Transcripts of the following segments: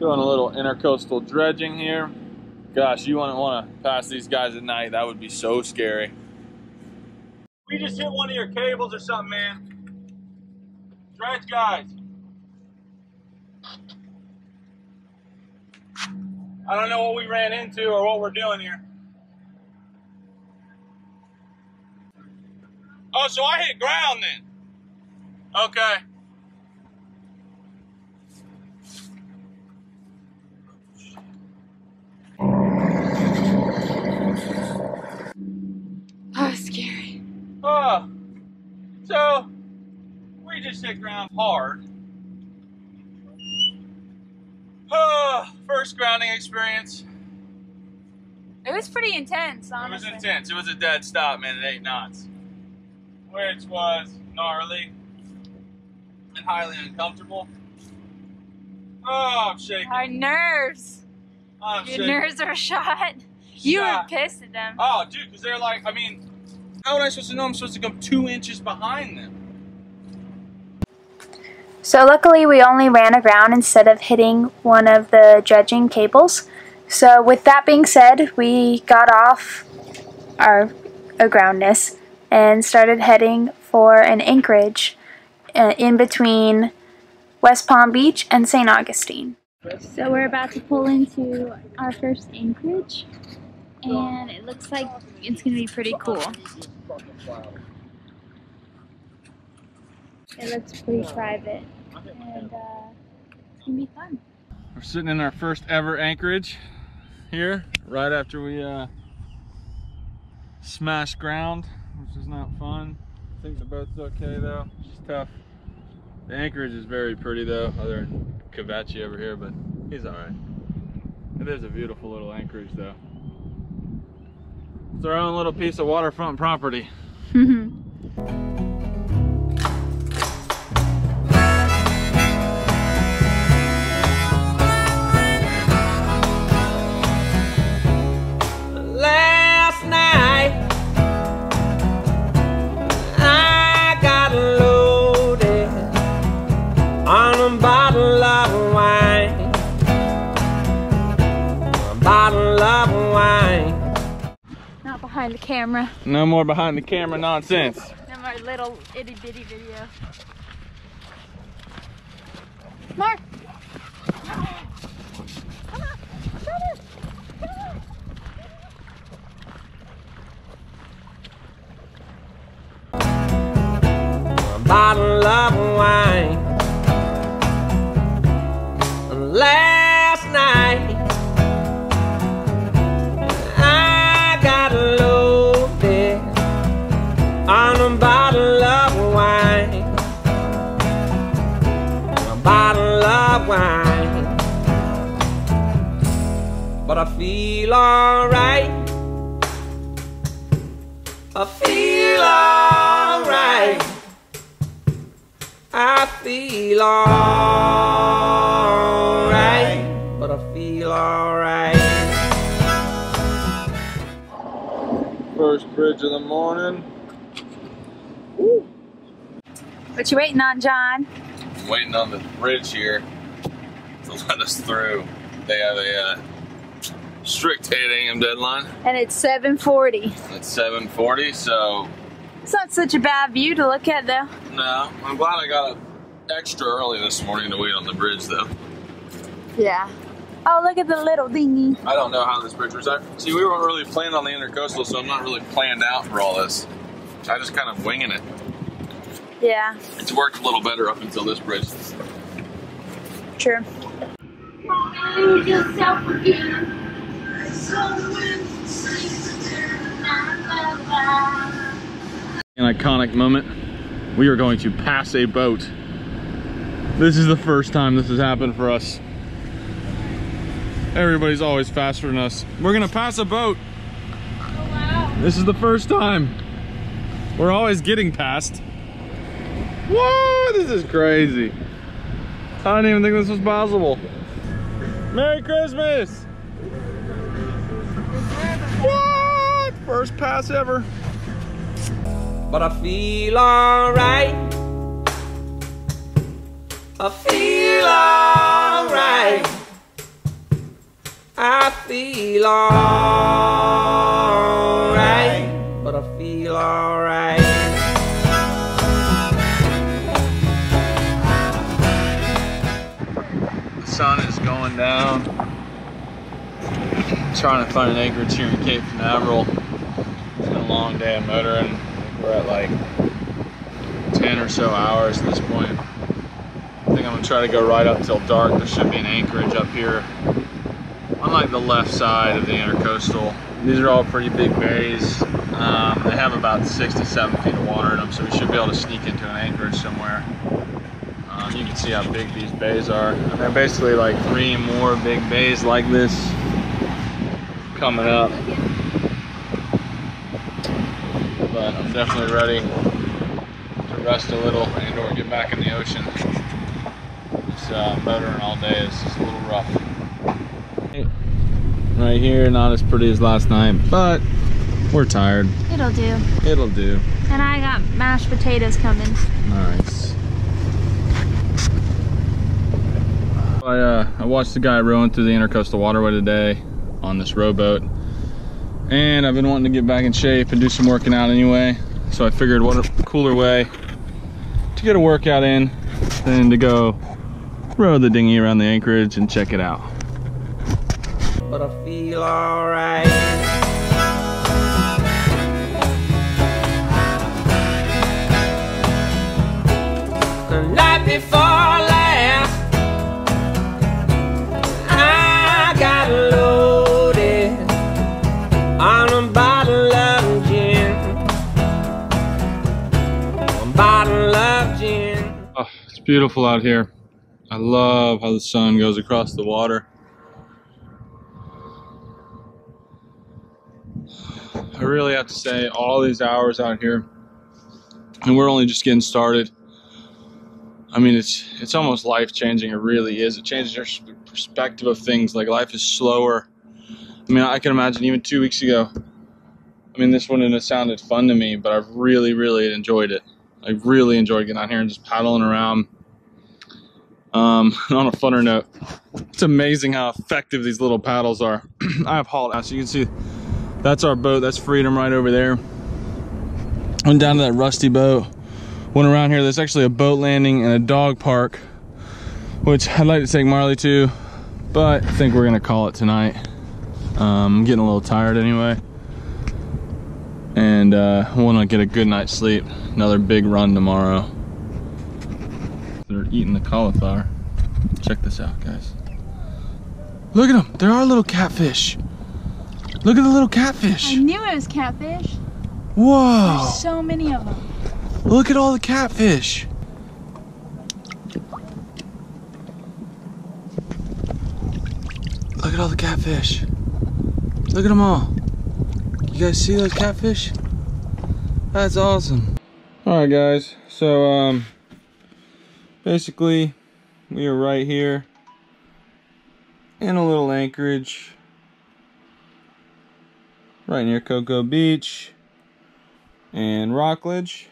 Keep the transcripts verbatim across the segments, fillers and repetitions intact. Doing a little intercoastal dredging here. Gosh, you wouldn't want to pass these guys at night. That would be so scary. We just hit one of your cables or something, man. Dredge guys. I don't know what we ran into or what we're doing here. Oh, so I hit ground then. Okay. Oh, scary. Oh, so we just hit ground hard. Oh, first grounding experience. It was pretty intense, honestly. It was intense. It was a dead stop, man, at eight knots, which was gnarly and highly uncomfortable. Oh, I'm shaking. My nerves. I'm Your shaking. nerves are shot. You yeah. were pissed at them. Oh, dude, because they're like, I mean, how am I supposed to know I'm supposed to come two inches behind them? So luckily we only ran aground instead of hitting one of the dredging cables. So with that being said, we got off our agroundness and started heading for an anchorage in between West Palm Beach and Saint Augustine. So we're about to pull into our first anchorage, and it looks like it's going to be pretty cool. It looks pretty private, and uh, it's going to be fun. We're sitting in our first ever anchorage here, right after we uh, smashed ground, which is not fun. I think the boat's okay though, it's just tough. The anchorage is very pretty though, other than Kavachi over here, but he's alright. It is a beautiful little anchorage though. It's our own little piece of waterfront property. Behind the camera. No more behind the camera nonsense. No more little itty bitty video. Mark! Come on! Come on! Come on! A bottle of wine. Last night on a bottle of wine, a bottle of wine, but I feel alright, I feel alright, I feel alright, but I feel alright. First bridge of the morning. Ooh. What you waiting on, John? Waiting on the bridge here to let us through. They have a uh, strict eight A M deadline. And it's seven forty. It's seven forty, so... It's not such a bad view to look at, though. No. I'm glad I got up extra early this morning to wait on the bridge, though. Yeah. Oh, look at the little dinghy. I don't know how this bridge was. See, we weren't really planned on the intercoastal, so I'm not really planned out for all this. I just kind of winging it. Yeah. It's worked a little better up until this bridge. True. An iconic moment. We are going to pass a boat. This is the first time this has happened for us. Everybody's always faster than us. We're gonna pass a boat. Oh, wow. This is the first time. We're always getting past. Whoa, this is crazy. I didn't even think this was possible. Merry Christmas! What? First pass ever. But I feel alright. I feel alright. feel alright, but I feel alright. The sun is going down. I'm trying to find an anchorage here in Cape Canaveral. It's been a long day of motoring. We're at like ten or so hours at this point. I think I'm gonna try to go right up till dark. There should be an anchorage up here on like the left side of the intercoastal. These are all pretty big bays. Um, they have about six to seven feet of water in them, so we should be able to sneak into an anchorage somewhere. Um, you can see how big these bays are. And they're basically like three more big bays like this coming up. But I'm definitely ready to rest a little and or get back in the ocean. Uh, motoring all day is just a little rough. Right here, not as pretty as last night, but we're tired. It'll do. It'll do. And I got mashed potatoes coming. Nice. I, uh, I watched the guy rowing through the intercoastal waterway today on this rowboat, and I've been wanting to get back in shape and do some working out anyway, so I figured what a cooler way to get a workout in than to go row the dinghy around the anchorage and check it out. But I feel alright. The night before last, I got loaded on a bottle of gin. A bottle of gin. Oh, it's beautiful out here. I love how the sun goes across the water. I really have to say, all these hours out here, and we're only just getting started. I mean, it's it's almost life-changing. It really is. It changes your perspective of things. Like, life is slower. I mean, I can imagine even two weeks ago, I mean, this wouldn't have sounded fun to me, but I've really, really enjoyed it. I really enjoyed getting out here and just paddling around. Um, on a funner note, it's amazing how effective these little paddles are. I have hauled out, so you can see that's our boat. That's Freedom right over there. Went down to that rusty boat, went around here. There's actually a boat landing and a dog park, which I'd like to take Marley to, but I think we're gonna call it tonight. Um, I'm getting a little tired anyway, and uh, I want to get a good night's sleep. Another big run tomorrow. They're eating the cauliflower. Check this out, guys. Look at them. There are little catfish. Look at the little catfish. I knew it was catfish. Whoa. There's so many of them. Look at all the catfish. Look at all the catfish. Look at them all. You guys see those catfish? That's awesome. All right, guys. So, um... basically, we are right here in a little anchorage right near Cocoa Beach and Rockledge.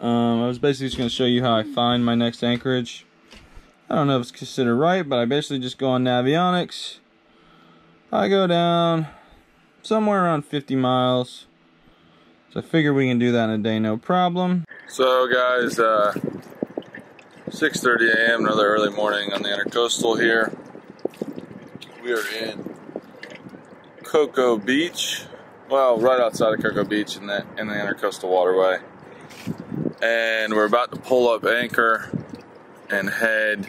Um, I was basically just going to show you how I find my next anchorage. I don't know if it's considered right, but I basically just go on Navionics. I go down somewhere around fifty miles. So I figure we can do that in a day, no problem. So guys, uh... six thirty a m another early morning on the intercoastal here. We are in Cocoa Beach. Well, right outside of Cocoa Beach in the, in the intercoastal waterway. And we're about to pull up anchor and head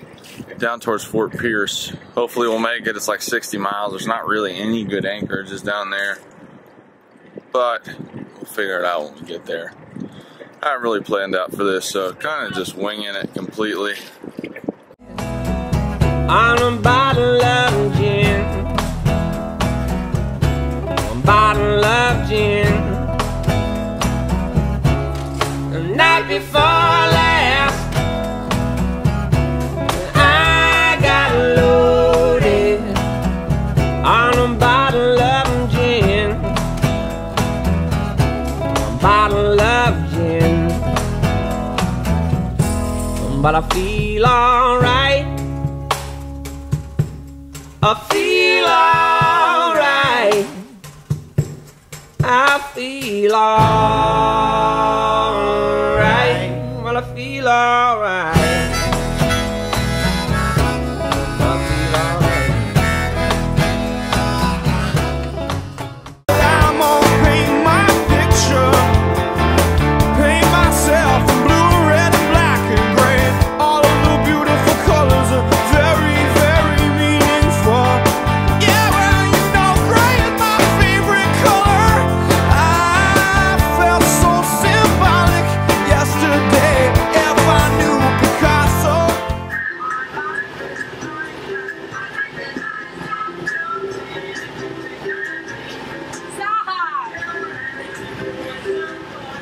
down towards Fort Pierce. Hopefully we'll make it. It's like sixty miles. There's not really any good anchorages down there. But we'll figure it out when we get there. I haven't really planned out for this, so kind of just winging it completely. On a bottle of gin, a bottle of gin. The night before last, I got loaded on a bottle of gin, a bottle of gin. But I feel alright. I feel alright. feel alright. Well, I feel alright.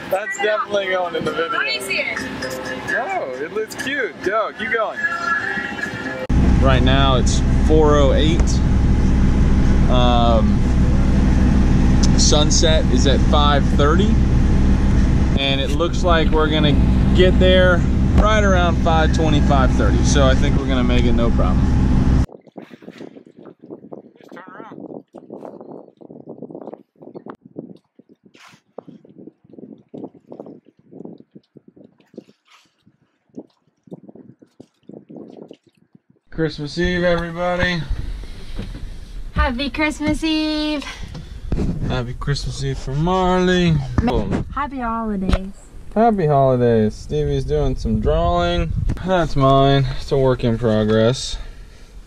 That's definitely going in the video. Let me see it. Oh, it looks cute. Yo, keep going. Right now it's four oh eight. Um, sunset is at five thirty. And it looks like we're going to get there right around five twenty, five thirty. So I think we're going to make it no problem. Christmas Eve, everybody. Happy Christmas Eve. Happy Christmas Eve for Marley. Boom. Happy holidays. Happy holidays. Stevie's doing some drawing. That's mine. It's a work in progress.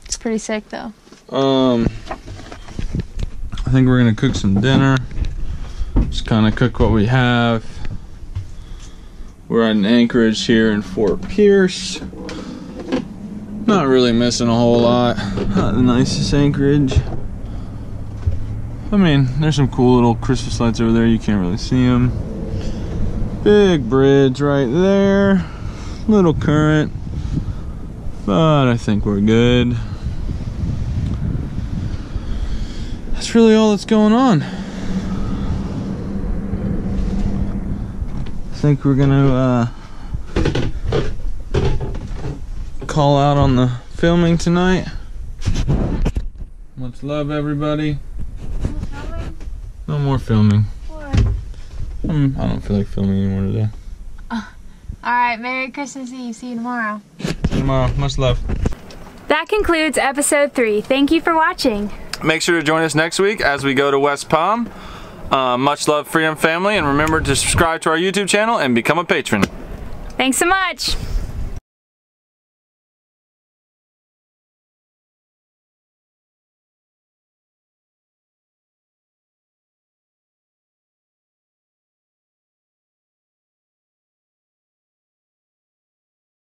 It's pretty sick though. Um, I think we're gonna cook some dinner. Just kind of cook what we have. We're at an anchorage here in Fort Pierce. Not really missing a whole lot. Not the nicest anchorage. I mean, there's some cool little Christmas lights over there. You can't really see them. Big bridge right there. Little current. But I think we're good. That's really all that's going on. I think we're gonna, uh... call out on the filming tonight. Much love, everybody. No more filming. What? Um, I don't feel like filming anymore today. Oh, all right, Merry Christmas Eve. See you tomorrow. See you tomorrow. Much love. That concludes episode three. Thank you for watching. Make sure to join us next week as we go to West Palm. Uh, much love, Freedom Family, and remember to subscribe to our YouTube channel and become a patron. Thanks so much.